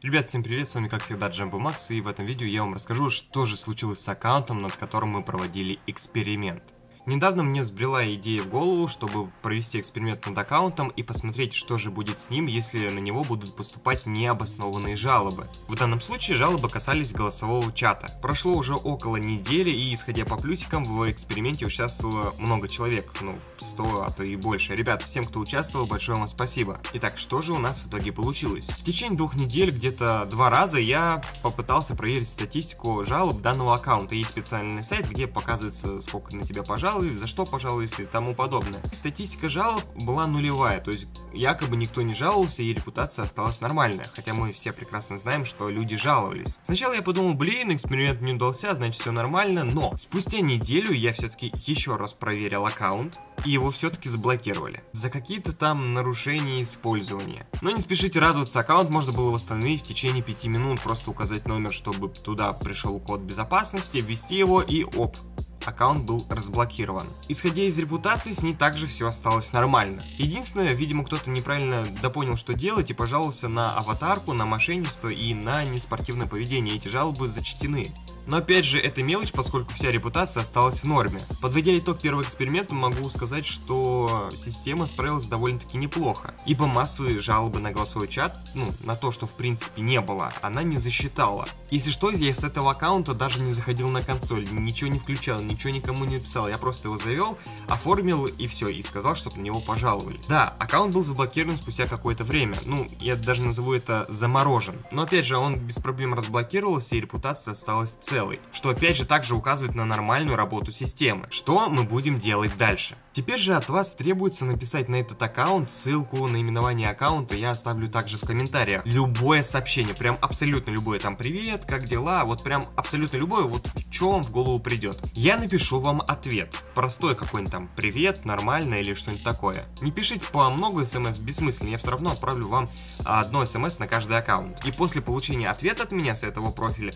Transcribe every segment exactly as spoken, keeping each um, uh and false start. Ребят, всем привет, с вами как всегда JumboMax, и в этом видео я вам расскажу, что же случилось с аккаунтом, над которым мы проводили эксперимент. Недавно мне взбрела идея в голову, чтобы провести эксперимент над аккаунтом и посмотреть, что же будет с ним, если на него будут поступать необоснованные жалобы. В данном случае жалобы касались голосового чата. Прошло уже около недели, и исходя по плюсикам, в эксперименте участвовало много человек, ну сто, а то и больше. Ребят, всем, кто участвовал, большое вам спасибо. Итак, что же у нас в итоге получилось? В течение двух недель, где-то два раза, я попытался проверить статистику жалоб данного аккаунта. Есть специальный сайт, где показывается, сколько на тебя пожаловалось, за что пожалуйся и тому подобное. Статистика жалоб была нулевая, то есть якобы никто не жаловался и репутация осталась нормальная, хотя мы все прекрасно знаем, что люди жаловались. Сначала я подумал, блин, эксперимент не удался, значит все нормально, но спустя неделю я все-таки еще раз проверил аккаунт, и его все-таки заблокировали за какие-то там нарушения использования. Но не спешите радоваться, аккаунт можно было восстановить в течение пяти минут, просто указать номер, чтобы туда пришел код безопасности, ввести его и оп. Аккаунт был разблокирован. Исходя из репутации, с ней также все осталось нормально. Единственное, видимо, кто-то неправильно допонял, что делать, и пожаловался на аватарку, на мошенничество и на неспортивное поведение. Эти жалобы зачтены. Но опять же, это мелочь, поскольку вся репутация осталась в норме. Подводя итог первого эксперимента, могу сказать, что система справилась довольно-таки неплохо. Ибо массовые жалобы на голосовой чат, ну, на то, что в принципе не было, она не засчитала. Если что, я с этого аккаунта даже не заходил на консоль, ничего не включал, ничего никому не писал. Я просто его завел, оформил и все, и сказал, чтобы на него пожаловались. Да, аккаунт был заблокирован спустя какое-то время. Ну, я даже назову это заморожен. Но опять же, он без проблем разблокировался, и репутация осталась целой. Что опять же также указывает на нормальную работу системы. Что мы будем делать дальше? Теперь же от вас требуется написать на этот аккаунт, ссылку, наименование аккаунта я оставлю также в комментариях. Любое сообщение, прям абсолютно любое, там привет, как дела, вот прям абсолютно любое, вот что вам в голову придет. Я напишу вам ответ, простой какой-нибудь там привет, нормально или что-нибудь такое. Не пишите по много смс, бессмысленно, я все равно отправлю вам одно смс на каждый аккаунт. И после получения ответа от меня с этого профиля,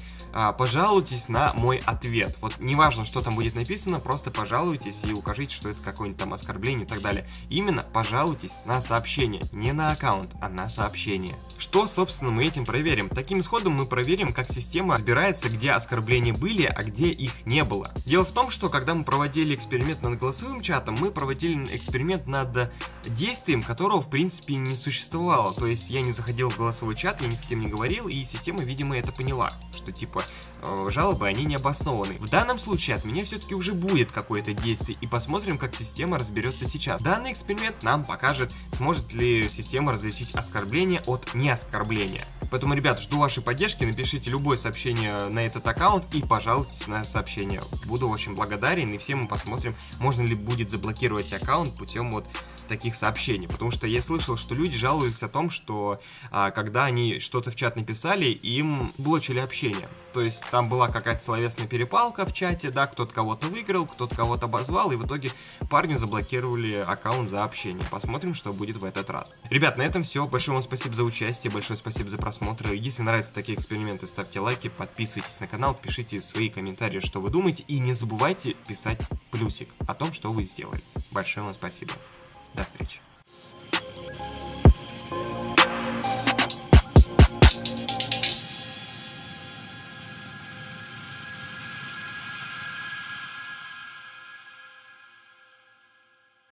пожалуйте на мой ответ. Вот неважно, что там будет написано, просто пожалуйтесь и укажите, что это какое-нибудь там оскорбление и так далее. Именно пожалуйтесь на сообщение, не на аккаунт, а на сообщение. Что, собственно, мы этим проверим? Таким исходом мы проверим, как система разбирается, где оскорбления были, а где их не было. Дело в том, что когда мы проводили эксперимент над голосовым чатом, мы проводили эксперимент над действием, которого в принципе не существовало. То есть я не заходил в голосовой чат, я ни с кем не говорил, и система, видимо, это поняла, что типа жалко жалобы, они не обоснованы. В данном случае от меня все-таки уже будет какое-то действие, и посмотрим, как система разберется сейчас. Данный эксперимент нам покажет, сможет ли система различить оскорбление от неоскорбления. Поэтому, ребят, жду вашей поддержки, напишите любое сообщение на этот аккаунт и пожалуйтесь на сообщение. Буду очень благодарен, и все мы посмотрим, можно ли будет заблокировать аккаунт путем вот таких сообщений, потому что я слышал, что люди жалуются о том, что а, когда они что-то в чат написали, им блочили общение, то есть там была какая-то словесная перепалка в чате, да, кто-то кого-то выиграл, кто-то кого-то обозвал, и в итоге парню заблокировали аккаунт за общение. Посмотрим, что будет в этот раз. Ребят, на этом все, большое вам спасибо за участие, большое спасибо за просмотр, если нравятся такие эксперименты, ставьте лайки, подписывайтесь на канал, пишите свои комментарии, что вы думаете, и не забывайте писать плюсик о том, что вы сделали. Большое вам спасибо. До встречи.